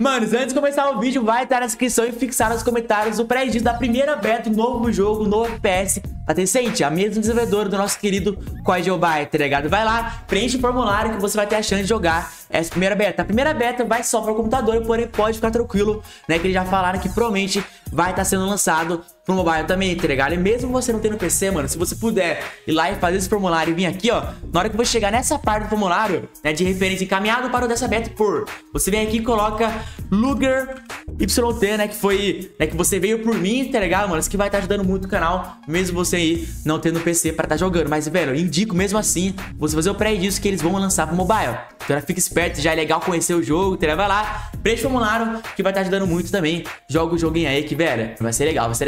Manos, antes de começar o vídeo, vai estar na descrição e fixar nos comentários o pré-edito da primeira beta, um novo jogo, um novo FPS, Atencente, a mesma desenvolvedora do nosso querido Call of Duty, tá ligado? Vai lá, preenche o formulário que você vai ter a chance de jogar essa primeira beta. A primeira beta vai só para o computador, porém pode ficar tranquilo, né? Que eles já falaram que provavelmente vai estar sendo lançado pro mobile também, tá ligado? E mesmo você não tendo PC, mano, se você puder ir lá e fazer esse formulário e vir aqui, ó, na hora que você chegar nessa parte do formulário, né, de referência encaminhado para o dessa beta por, você vem aqui e coloca LuguerYT, né, que foi, né, que você veio por mim, tá ligado, mano? Isso que vai estar ajudando muito o canal, mesmo você aí não tendo PC para estar jogando. Mas, velho, eu indico mesmo assim você fazer o pré-edito que eles vão lançar pro mobile. Então, fica esperto, já é legal conhecer o jogo, tá ligado? Vai lá, preenche o formulário que vai estar ajudando muito também. Joga o joguinho aí que, velho, vai ser legal, mas...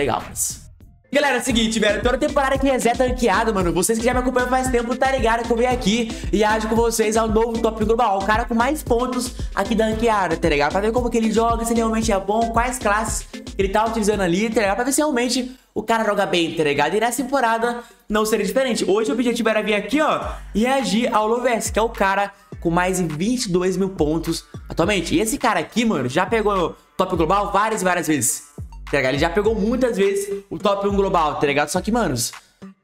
Galera, é o seguinte, velho, toda temporada que reseta ranqueado, mano, vocês que já me acompanham faz tempo, tá ligado? Que eu venho aqui e ajo com vocês ao novo top global, o cara com mais pontos aqui da ranqueada, tá ligado? Pra ver como que ele joga, se ele realmente é bom, quais classes ele tá utilizando ali, tá ligado? Pra ver se realmente o cara joga bem, tá ligado? E nessa temporada não seria diferente. Hoje o objetivo era vir aqui, ó, e reagir ao Loveecy, que é o cara com mais de 22 mil pontos atualmente. E esse cara aqui, mano, já pegou top global várias vezes. Tá ligado? Ele já pegou muitas vezes o top 1 global, tá ligado? Só que, manos,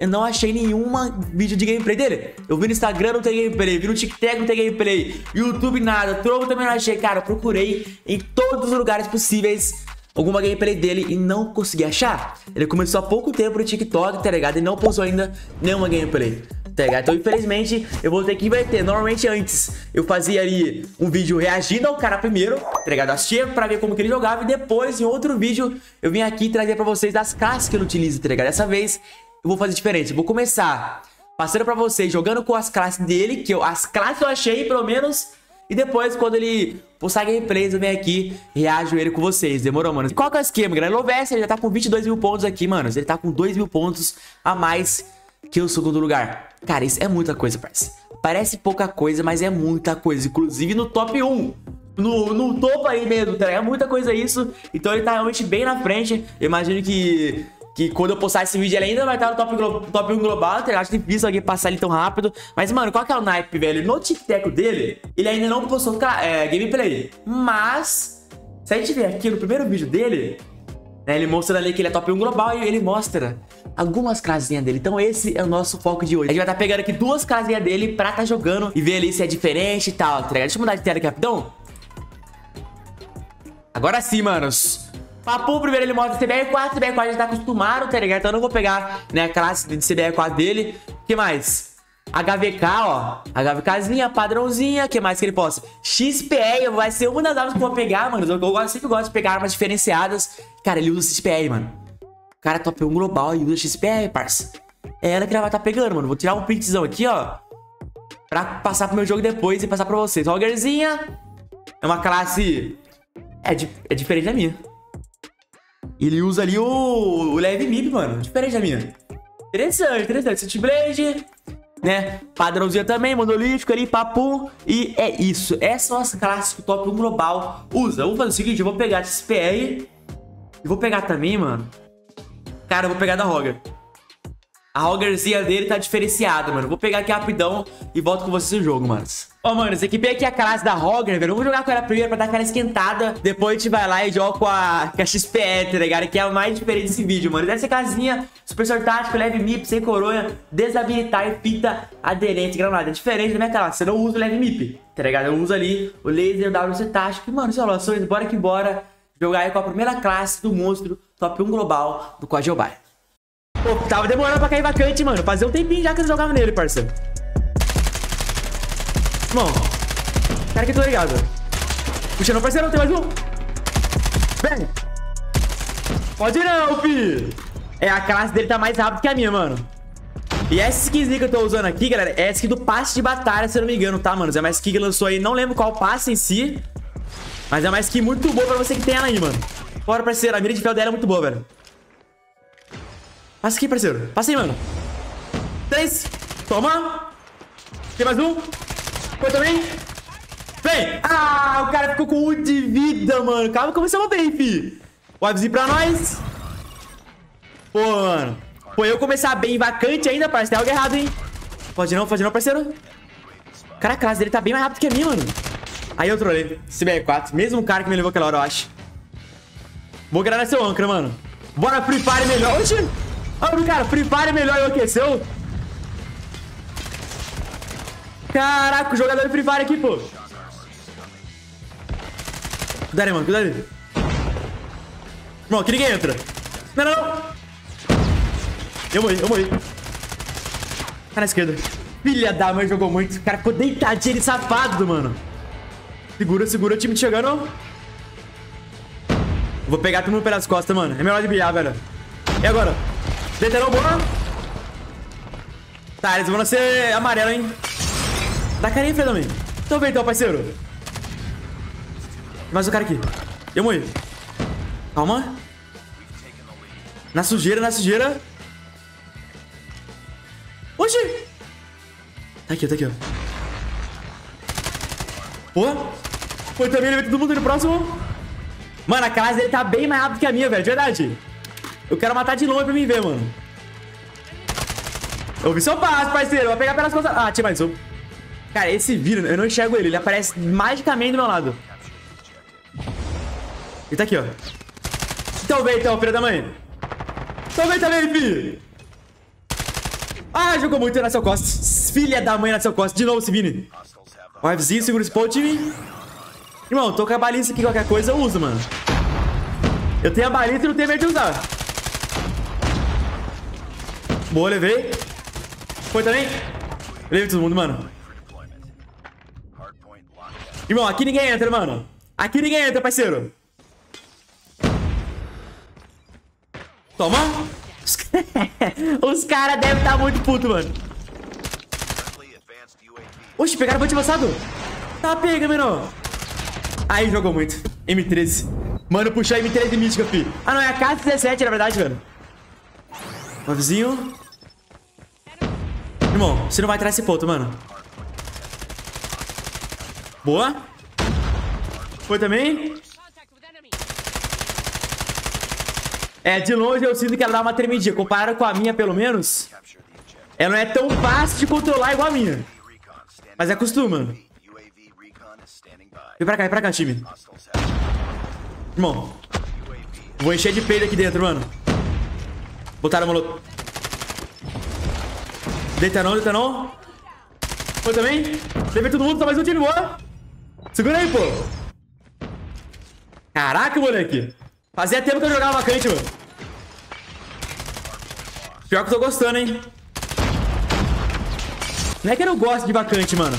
eu não achei nenhuma vídeo de gameplay dele. Eu vi no Instagram, não tem gameplay. Vi no TikTok, não tem gameplay. YouTube, nada. Trovo também não achei, cara. Eu procurei em todos os lugares possíveis alguma gameplay dele e não consegui achar. Ele começou há pouco tempo no TikTok, tá ligado? E não postou ainda nenhuma gameplay. Então, infelizmente, eu vou ter que inverter. Normalmente, antes, eu fazia ali um vídeo reagindo ao cara primeiro, tá ligado? Assistia pra ver como que ele jogava e depois, em outro vídeo, eu vim aqui trazer pra vocês as classes que ele utiliza, tá ligado? Dessa vez, eu vou fazer diferente. Eu vou começar passando pra vocês, jogando com as classes dele, que as classes eu achei, pelo menos... E depois, quando ele postar gameplays, eu venho aqui e reajo ele com vocês. Demorou, mano? Qual que é o esquema, galera? Loveecy, ele já tá com 22 mil pontos aqui, mano. Ele tá com 2 mil pontos a mais que o segundo lugar. Cara, isso é muita coisa, parceiro. Parece pouca coisa, mas é muita coisa. Inclusive no top 1. No topo aí mesmo, tá ligado? É muita coisa isso. Então ele tá realmente bem na frente. Eu imagino que... que quando eu postar esse vídeo, ele ainda vai estar no top 1 global, tá ligado? Acho difícil alguém passar ele tão rápido. Mas, mano, qual que é o naipe, velho? No TikTok dele, ele ainda não postou gameplay. Mas, se a gente ver aqui no primeiro vídeo dele, né, ele mostra ali que ele é top 1 global e ele mostra algumas classinhas dele. Então, esse é o nosso foco de hoje. A gente vai estar pegando aqui duas classinhas dele pra estar jogando e ver ali se é diferente e tal, tá ligado? Deixa eu mudar de tela aqui rapidão. Agora sim, manos. Papo, primeiro ele mostra CBR4, CBR4 já tá acostumado, tá ligado? Então eu não vou pegar, né, a classe de CBR4 dele. O que mais? HVK, ó. HVKzinha, padrãozinha. O que mais que ele possa? XPR, vai ser uma das armas que eu vou pegar, mano. Eu sempre gosto de pegar armas diferenciadas. Cara, ele usa XPR, mano. O cara top 1 global e usa XPR, parça. É ela que ela vai tá pegando, mano. Vou tirar um printzão aqui, ó, pra passar pro meu jogo depois e passar pra vocês. Holgerzinha. É uma classe... É diferente da minha. Ele usa ali o leve MIB, mano. Diferente da minha. Interessante, interessante. City Blade, né? Padrãozinho também, monolítico ali, papo. E é isso. Essas são as classes que o top 1 global usa. Eu vou fazer o seguinte, eu vou pegar esse XPR. E vou pegar também, mano. Cara, eu vou pegar da Holger. A Holgerzinha dele tá diferenciada, mano. Vou pegar aqui rapidão e volto com vocês no jogo, mano. Ó, mano, esse aqui, bem aqui a classe da Holger, velho. Vamos jogar com ela primeiro pra dar aquela esquentada. Depois a gente vai lá e joga com a XPR, tá ligado? Que é a mais diferente desse vídeo, mano. Essa casinha, super sortático, leve MIP, sem coronha, desabilitar e fita aderente, granulada. É diferente da minha classe. Você não usa o leve MIP, tá ligado? Eu uso ali o laser WC tático. E, mano, são relações, bora que bora jogar aí com a primeira classe do monstro top 1 global do Call of Duty. Pô, tava demorando pra cair vacante, mano. Fazia um tempinho já que eu jogava nele, parceiro. Irmão, cara, que eu tô ligado. Puxa, não, parceiro, tem mais um. Vem. Pode não, fi. É, a classe dele tá mais rápida que a minha, mano. E essa skinzinha que eu tô usando aqui, galera, é essa aqui do passe de batalha, se eu não me engano, tá, mano? É uma skin que lançou aí, não lembro qual passe em si. Mas é uma skin muito boa pra você que tem ela aí, mano. Bora, parceiro, a mira de fel dela é muito boa, velho. Passa aqui, parceiro. Passa aí, mano. 3. Toma. Tem mais um. Foi também. Vem. Ah, o cara ficou com 1 de vida, mano. Calma, começamos bem, fi. Wipezinho pra nós. Pô, mano. Pô, eu começar bem vacante ainda, parceiro. Tem algo errado, hein? Pode não, parceiro. Cara, a classe dele tá bem mais rápido que a minha, mano. Aí eu trolei. CBR4. Mesmo cara que me levou aquela hora, eu acho. Vou gravar seu âncora, mano. Bora Free Fire melhor. Oxi. Olha, cara. Free Fire melhor e aqueceu. Caraca, o jogador de Free Fire aqui, pô. Cuidado aí, mano. Cuidado aí. Irmão, aqui ninguém entra. Não, não, não. Eu morri, eu morri. Cara na esquerda. Filha da mãe, jogou muito. O cara ficou deitadinho, ele safado, mano. Segura, segura. O time chegando. Vou pegar todo mundo pelas costas, mano. É melhor de BA, velho. E agora? Deterou, boa. Tá, eles vão ser amarelo, hein. Dá carinha, Fred, também. Então vem, então, parceiro. Mais um cara aqui. Eu morri. Calma. Na sujeira, na sujeira. Oxi. Tá aqui, ó. Porra. Foi também, ele veio todo mundo no próximo. Mano, a casa dele tá bem mais rápido que a minha, velho. De verdade. Eu quero matar de longe pra mim ver, mano. Eu vi seu passo, parceiro. Vai pegar pelas costas. Ah, tinha mais um. Cara, esse vírus, eu não enxergo ele. Ele aparece magicamente do meu lado. Ele tá aqui, ó. Então vem, então, filho da mãe. Então vem também, filho. Ah, jogou muito na seu costa. Filha da mãe na seu costa. De novo, esse Vini. O Fzinho, segura o spawn, time. Irmão, tô com a baliza aqui. Qualquer coisa eu uso, mano. Eu tenho a baliza e não tenho medo de usar. Boa, levei. Foi também. Levei todo mundo, mano. Irmão, aqui ninguém entra, mano. Aqui ninguém entra, parceiro. Toma. Os caras devem estar muito puto, mano. Oxe, pegaram o bote avançado. Tá, pega, menor. Aí jogou muito. M13. Mano, puxou a M13 mítica, fi. Ah, não, é a K17, na verdade, velho. Loveecyzinho. Irmão, você não vai atrás desse ponto, mano. Boa. Foi também. É, de longe eu sinto que ela dá uma tremidinha. Comparado com a minha, pelo menos, ela não é tão fácil de controlar igual a minha. Mas é costume, mano. Vem pra cá, time. Irmão, vou encher de peido aqui dentro, mano. Botaram o molotov. Deita não, deita não. Foi também. Levei todo mundo, tá mais um time, boa. Segura aí, pô. Caraca, moleque. Fazia tempo que eu jogava vacante, mano. Pior que eu tô gostando, hein. Não é que eu não gosto de vacante, mano.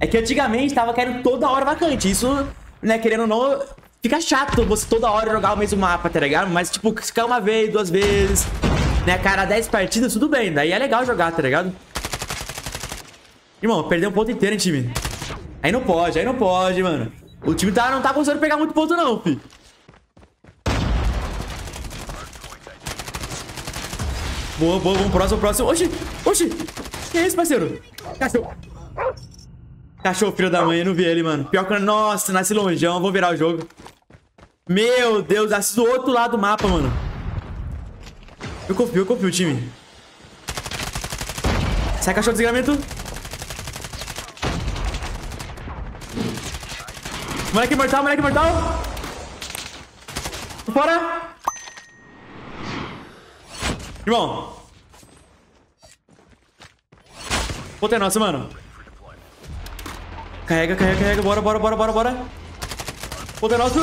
É que antigamente tava querendo toda hora vacante. Isso, né, querendo ou não, fica chato você toda hora jogar o mesmo mapa, tá ligado? Mas, tipo, se ficar uma vez, duas vezes, né, cara, 10 partidas, tudo bem. Daí é legal jogar, tá ligado? Irmão, perdeu um ponto inteiro, hein, time. Aí não pode, mano. O time tá, não tá conseguindo pegar muito ponto, não, fi. Boa, boa, vamos próximo, próximo. Oxi, oxi. Que é isso, parceiro? Cachorro. Cachorro, filho da mãe, eu não vi ele, mano. Pior que... Nossa, nasci longeão, vou virar o jogo. Meu Deus, nasci do outro lado do mapa, mano. Eu confio, time. Sai, cachorro, desgramento. Moleque mortal, moleque mortal. Bora. Irmão. Puta é nossa, mano. Carrega, carrega, carrega. Bora, bora, bora, bora, bora. Puta é nosso.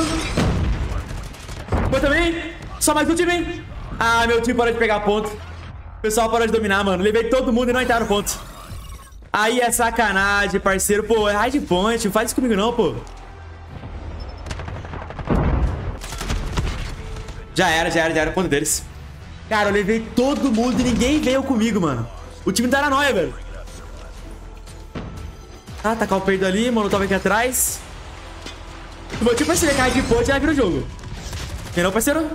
Foi também. Só mais um time, hein? Ah, meu time parou de pegar ponto. O pessoal parou de dominar, mano. Levei todo mundo e não entraram ponto. Aí é sacanagem, parceiro. Pô, é hard point. Não faz isso comigo não, pô. Já era, já era, já era. Ponto deles. Cara, eu levei todo mundo e ninguém veio comigo, mano. O time tá na noia, velho. Ah, tacar o peido ali, mano, tava aqui atrás. O meu time parceiro cai de ponte e ela vira o jogo. Quem não, parceiro?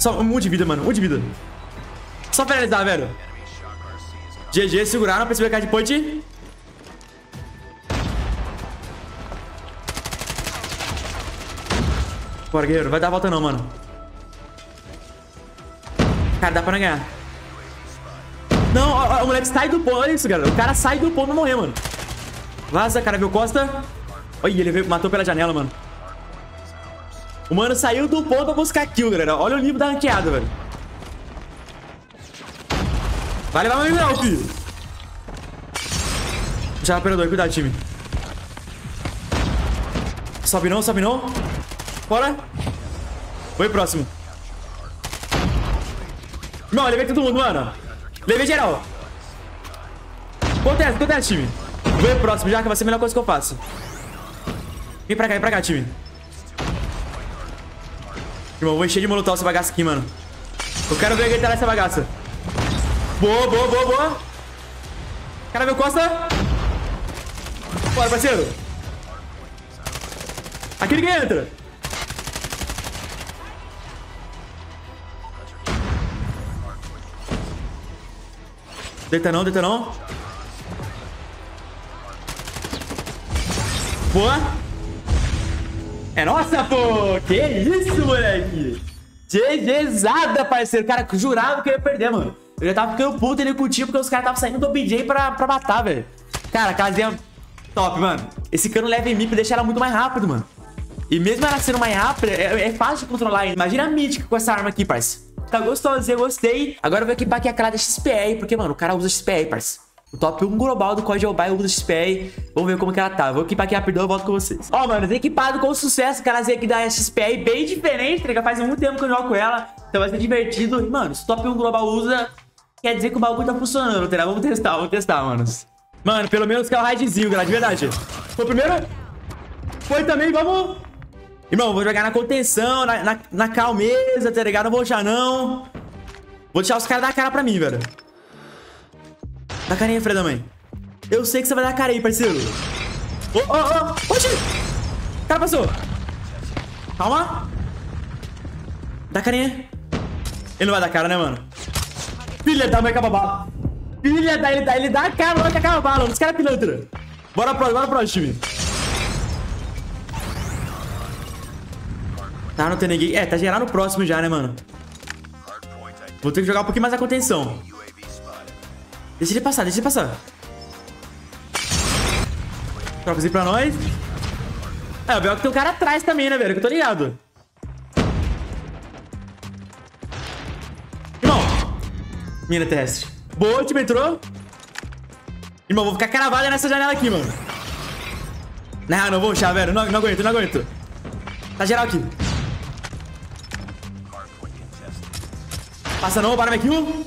Só um de vida, mano, um de vida. Só finalizar, velho. GG, seguraram, perceber cair de ponte. Bora, guerreiro, vai dar a volta não, mano. Cara, dá pra não ganhar. Não, o moleque sai do ponto. Olha isso, galera. O cara sai do ponto pra morrer, mano. Vaza, cara, viu Costa? Olha, ele veio, matou pela janela, mano. O mano saiu do ponto pra buscar kill, galera. Olha o nível da ranqueada, velho. Vai levar meu amigo, filho. Já perdeu, cuidado, time. Sobe não, sobe não. Bora. Foi próximo. Não, levei todo mundo, mano. Levei geral. Acontece, acontece, time. Vou ir próximo já, que vai ser a melhor coisa que eu faço. Vem pra cá, time. Irmão, eu vou encher de molotov essa bagaça aqui, mano. Eu quero ver alguém entrar nessa bagaça. Boa, boa, boa, boa. Cara, meu Costa. Bora, parceiro. Aqui ninguém entra. Deita não, deita não. Boa. É nossa, pô. Que isso, moleque. GGzada, parceiro. Cara, jurava que eu ia perder, mano. Eu já tava ficando puto ali com o time, porque os caras estavam saindo do BJ pra matar, velho. Cara, casinha top, mano. Esse cano leva em mim pra deixar ela muito mais rápido, mano. E mesmo ela sendo mais rápida, é fácil de controlar. Imagina a mítica com essa arma aqui, parceiro. Tá gostoso, eu gostei. Agora eu vou equipar aqui a cara da XPR, porque, mano, o cara usa XPR, parceiro. O top 1 global do Call of Duty Mobile usa XPR. Vamos ver como que ela tá. Vou equipar aqui rapidão e volto com vocês. Ó, mano, equipado com sucesso. O carazinho aqui da XPR bem diferente, tá ligado? Faz muito tempo que eu jogo com ela. Então vai ser divertido. E, mano, se o top 1 global usa, quer dizer que o bagulho tá funcionando, tá ligado? Vamos testar, manos. Mano, pelo menos que é o raidzinho, galera, de verdade. Foi o primeiro? Foi também, vamos... Irmão, vou jogar na contenção, na calmeza, tá ligado? Não vou já não. Vou deixar os caras dar a cara pra mim, velho. Dá carinha, filha da mãe. Eu sei que você vai dar a cara aí, parceiro. Ô, ô, ô! Oxi! O cara passou. Calma. Dá carinha. Ele não vai dar cara, né, mano? Filha da mãe, acaba a bala. Filha da... Ele dá a cara, logo que acaba a bala. Os caras pilantra. Bora pro time. Tá, não tem ninguém. É, tá geral no próximo já, né, mano? Vou ter que jogar um pouquinho mais a contenção. Deixa ele passar, deixa ele passar. Trocazinho pra nós. É, o pior que tem um cara atrás também, né, velho? Que eu tô ligado. Irmão. Mina teste. Boa, o time entrou. Irmão, vou ficar cravado nessa janela aqui, mano. Não, não vou achar, velho. Não aguento, não aguento. Tá geral aqui. Passa não, para minha kill.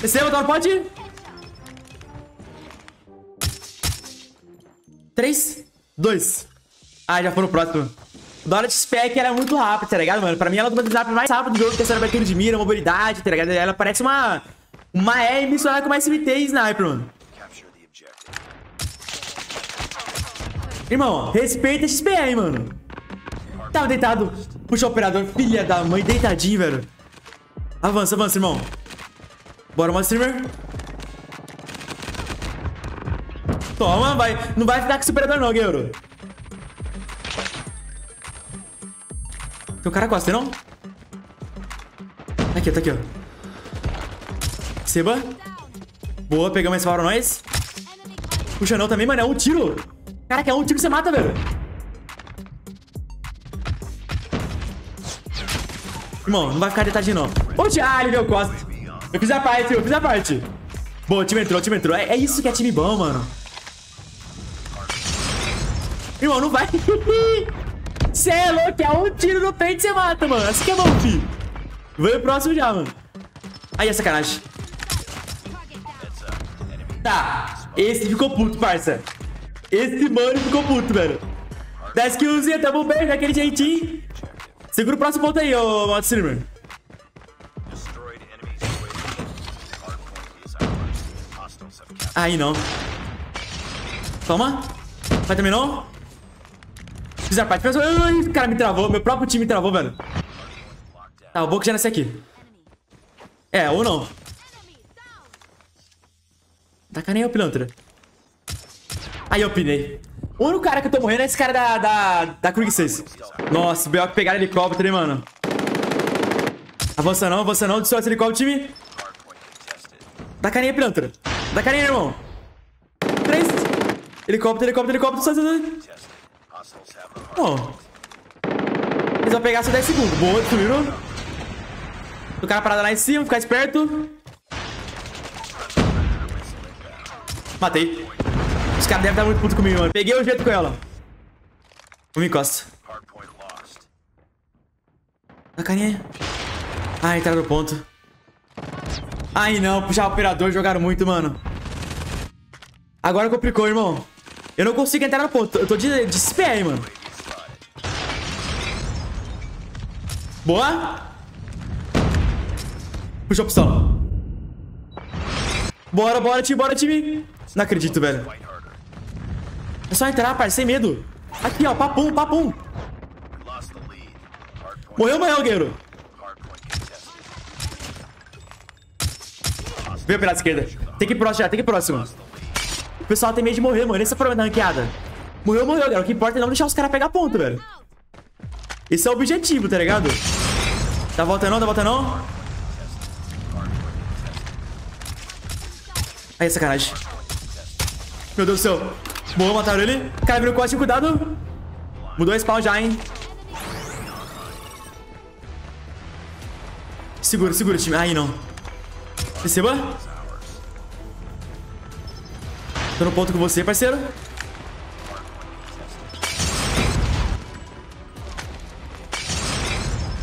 Desceu, dá um pote. 3, 2. Ah, já foi no próximo. Da hora de spec, ela é muito rápida, tá ligado, mano? Pra mim, ela é uma das armas mais rápidas do jogo, porque essa era abertura de mira, mobilidade, tá ligado? Ela parece uma E missionária com uma SMT e sniper, mano. Irmão, respeita a XPR, mano. Tava deitado. Puxa o operador, filha da mãe, deitadinho, velho. Avança, avança, irmão. Bora, uma streamer. Toma, vai. Não vai ficar com esse operador não, guerreiro. Tem um cara costa, não? Aqui, tá aqui, ó. Seba. Boa, pegamos esse para nós. Puxa não também, mano, é um tiro. Caraca, é um tiro que você mata, velho. Irmão, não vai ficar deitadinho, não. Onde? Ah, ele deu costa. Eu fiz a parte, eu fiz a parte. Boa, o time entrou, o time entrou. É isso que é time bom, mano. Irmão, não vai. Você é louco, é um tiro no peito e você mata, mano. Assim que é bom, fi. Vem o próximo já, mano. Aí é sacanagem. Tá, esse ficou puto, parça. Esse mano ficou puto, velho. 10 killzinha, tamo bem, daquele jeitinho. Segura o próximo ponto aí, ô mod streamer. Aí não. Toma. Vai também não. Fiz a parte. O cara me travou, meu próprio time me travou, velho. Tá, eu vou que já nasce aqui. É, ou não. Tá carinha, ô pilantra. Aí eu pinei. O único cara que eu tô morrendo é esse cara da Krieg 6. Nossa, o B.O. que pegaram helicóptero, hein, mano. Avança não, destrói esse helicóptero, time. Dá carinha, pilantra. Dá carinha, irmão. Helicóptero, sai. Bom. Eles vão pegar só 10 segundos. Boa, destruíram. O cara parado lá em cima, ficar esperto. Matei. Os caras devem estar muito putos comigo, mano. Peguei o jeito com ela. Não me encosta. A carinha. Ah, entraram no ponto. Ai, não. Puxar o operador. Jogaram muito, mano. Agora complicou, irmão. Eu não consigo entrar no ponto. Eu tô de CPR, mano. Boa. Puxou a pistola. Bora, time. Não acredito, velho. É só entrar, parceiro, sem medo. Aqui, ó, papum. Morreu, Holgueiro. Veio pela esquerda. Tem que ir próximo. O pessoal tem medo de morrer, mano. Esse é o problema da ranqueada. Morreu, galera. O que importa é não deixar os caras pegar ponto, velho. Esse é o objetivo, tá ligado? Dá volta não. Aí, sacanagem. Meu Deus do céu. Boa, mataram ele. O cara virou corte, cuidado. Mudou a spawn já, hein. Segura, time. Aí, não. Receba. Tô no ponto com você, parceiro.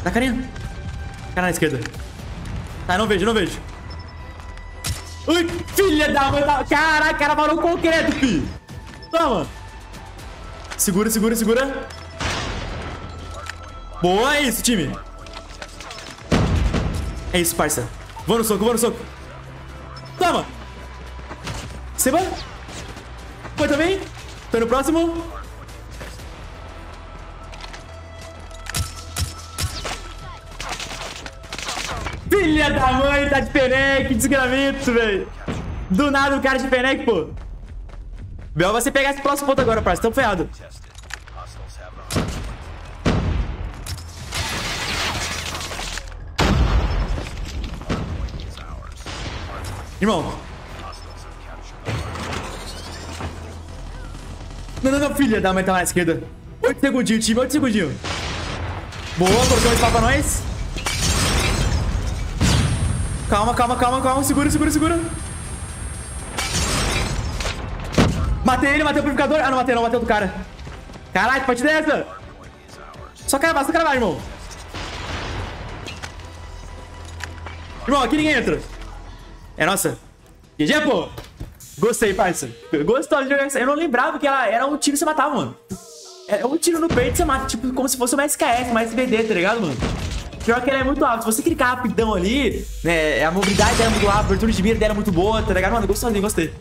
Dá carinha. Cara na esquerda. Tá, não vejo. Ui, filha da mãe da... Caraca, o cara parou concreto, fi. Toma. Segura. Boa, é isso, time. É isso, parça. Vou no soco. Toma. Você vai? Foi também. Tô no próximo. Filha da mãe, tá de Fennec, desgramento, velho. Do nada o cara de Fennec, pô. Bel vai ser pegar esse próximo ponto agora, parceiro. Tão ferrado. Irmão. Não, filha da mãe, tá lá na esquerda. 8 segundinhos, time, 8 segundinhos. Boa, colocou esse papo pra nós. Calma. Segura. Matei o purificador. Ah, não matei o do cara. Caralho, que partida é essa? Só cravar, irmão. Irmão, aqui ninguém entra. É nossa. GG, pô. Gostei, parça. Gostou de jogar essa. Eu não lembrava que ela era um tiro que você matava, mano. É um tiro no peito que você mata. Tipo, como se fosse uma SKS, uma SBD, tá ligado, mano? Pior que ela é muito rápida. Se você clicar rapidão ali, né, a mobilidade dela é muito rápida, a abertura de mira dela é muito boa, tá ligado? Mano, gostei.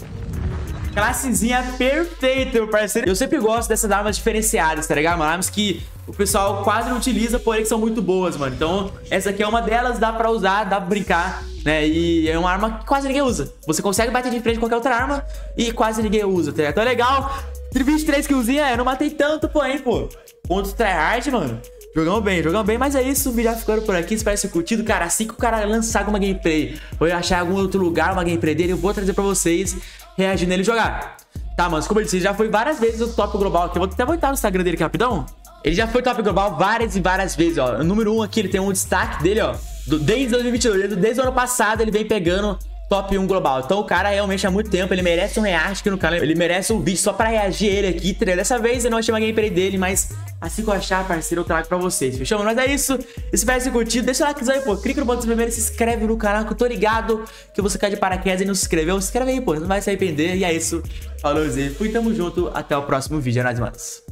Classezinha perfeita, meu parceiro. Eu sempre gosto dessas armas diferenciadas, tá ligado, mano? Armas que o pessoal quase não utiliza, porém que são muito boas, mano. Então, essa aqui é uma delas, dá pra usar, dá pra brincar, né? E é uma arma que quase ninguém usa. Você consegue bater de frente com qualquer outra arma e quase ninguém usa, tá ligado? Então é legal. 23 killzinha, eu não matei tanto, porém, pô. Ponto tryhard, mano. Jogamos bem, mas é isso, o vídeo já ficando por aqui, espero que vocês tenham curtido, cara, assim que o cara lançar alguma gameplay, ou eu achar algum outro lugar, uma gameplay dele, eu vou trazer pra vocês, reagir nele e jogar. Tá, mano, como eu disse, já foi várias vezes o top global aqui, eu vou até voltar no Instagram dele aqui rapidão. Ele já foi top global várias vezes, ó, o número 1 aqui, ele tem um destaque dele, ó, desde 2022, desde o ano passado ele vem pegando... Top 1 global. Então o cara realmente há muito tempo, ele merece um react aqui no canal, ele merece um vídeo só pra reagir ele aqui, entendeu? Dessa vez eu não achei uma gameplay dele, mas assim que eu achar, parceiro, eu trago pra vocês, fechou? Mas é isso, espero que vocês curtiram, deixa o likezão aí, pô, clica no botão primeiro, se inscreve no canal, que eu tô ligado que eu vou sacar de paraquedas e não se inscreveu, se inscreve aí, pô, não vai se arrepender, e é isso, falou, fui, tamo junto, até o próximo vídeo, é nóis, manos.